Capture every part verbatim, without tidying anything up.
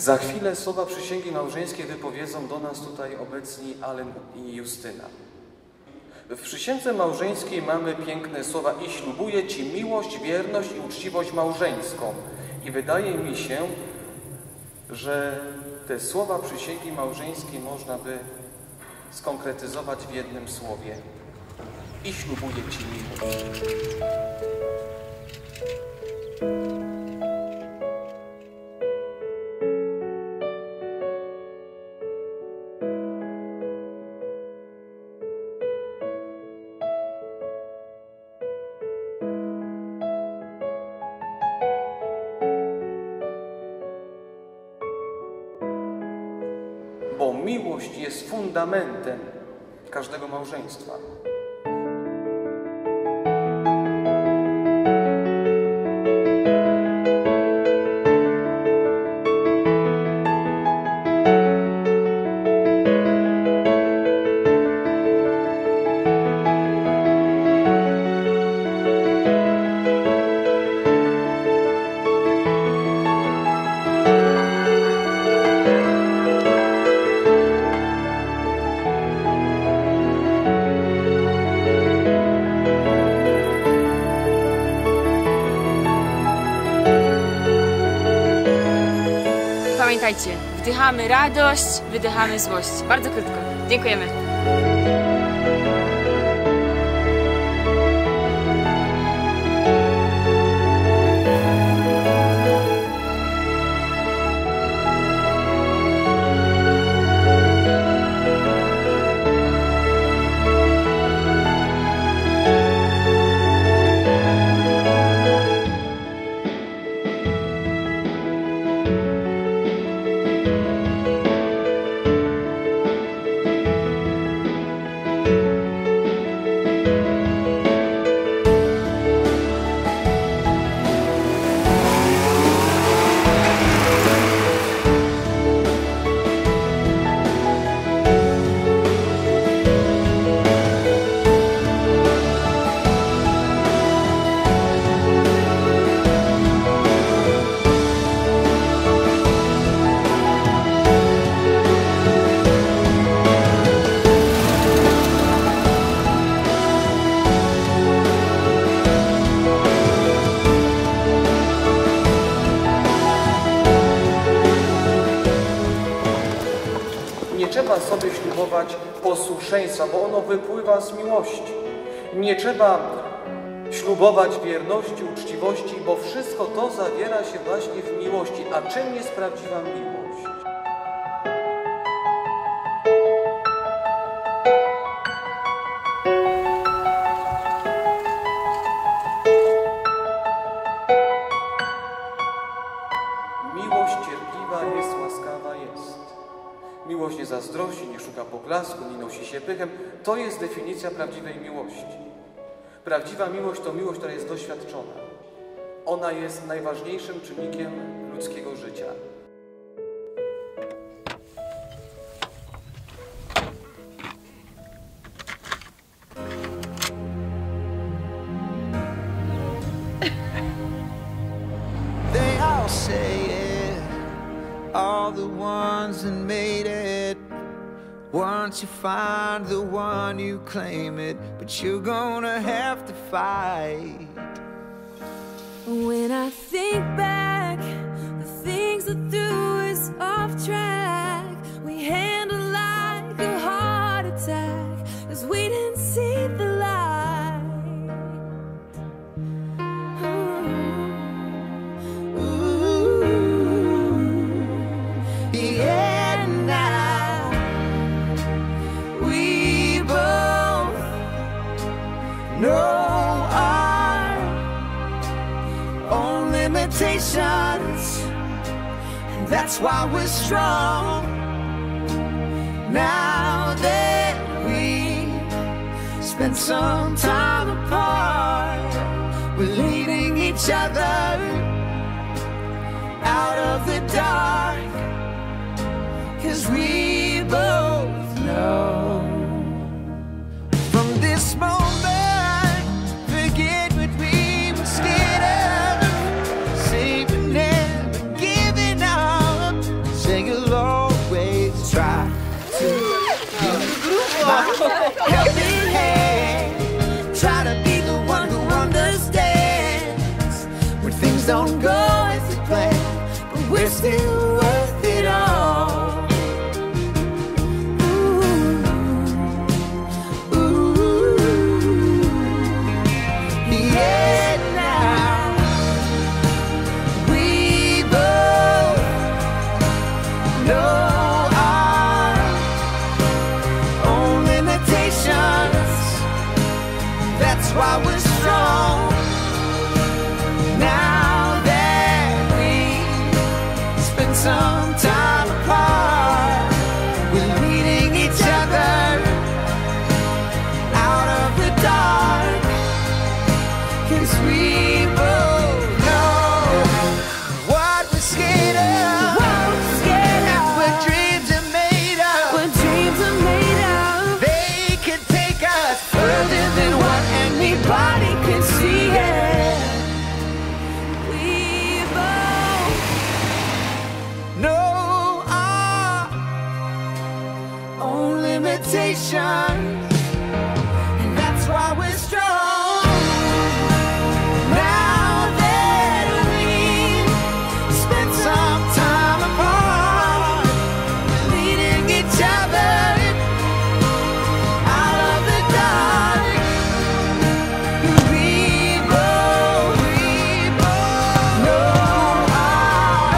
Za chwilę słowa przysięgi małżeńskiej wypowiedzą do nas tutaj obecni Alan i Justyna. W przysiędze małżeńskiej mamy piękne słowa: i ślubuję Ci miłość, wierność i uczciwość małżeńską. I wydaje mi się, że te słowa przysięgi małżeńskiej można by skonkretyzować w jednym słowie: i ślubuję Ci miłość. Bo miłość jest fundamentem każdego małżeństwa. Pamiętajcie, wdychamy radość, wydychamy złość. Bardzo krótko. Dziękujemy. Trzeba sobie ślubować posłuszeństwa, bo ono wypływa z miłości. Nie trzeba ślubować wierności, uczciwości, bo wszystko to zawiera się właśnie w miłości. A czym jest prawdziwa miłość? Miłość cierpliwa jest, łaskawa jest. Miłość nie zazdrości, nie szuka poklasku, nie nosi się pychem. To jest definicja prawdziwej miłości. Prawdziwa miłość to miłość, która jest doświadczona. Ona jest najważniejszym czynnikiem ludzkiego życia. They all say it, all the ones that made it. Once you find the one, you claim it, but you're gonna have to fight. When I think back, the things I do is off track. We handle like a heart attack, 'cause we didn't see the light. Ooh. Ooh. Yeah. No, our own limitations, and that's why we're strong. Now that we spend some time apart, we're leading each other out of the dark, 'cause we both know from this moment. And that's why we're strong. Now that we spent some time apart, leading each other out of the dark. We both, we both know our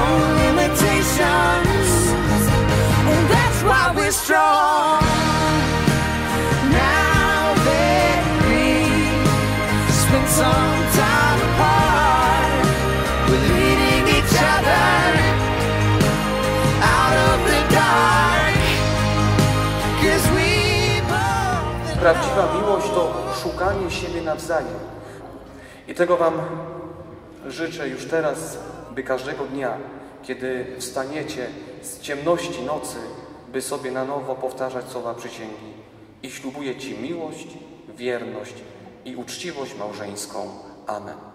own limitations, and that's why we're strong. Now that we spent some time apart, we're leading each other out of the dark. Cause we both. Prawdziwa miłość to szukanie siebie nawzajem. I tego wam życzę już teraz, by każdego dnia, kiedy wstaniecie z ciemności nocy, by sobie na nowo powtarzać słowa przysięgi. I ślubuję ci miłość, wierność i uczciwość małżeńską. Amen.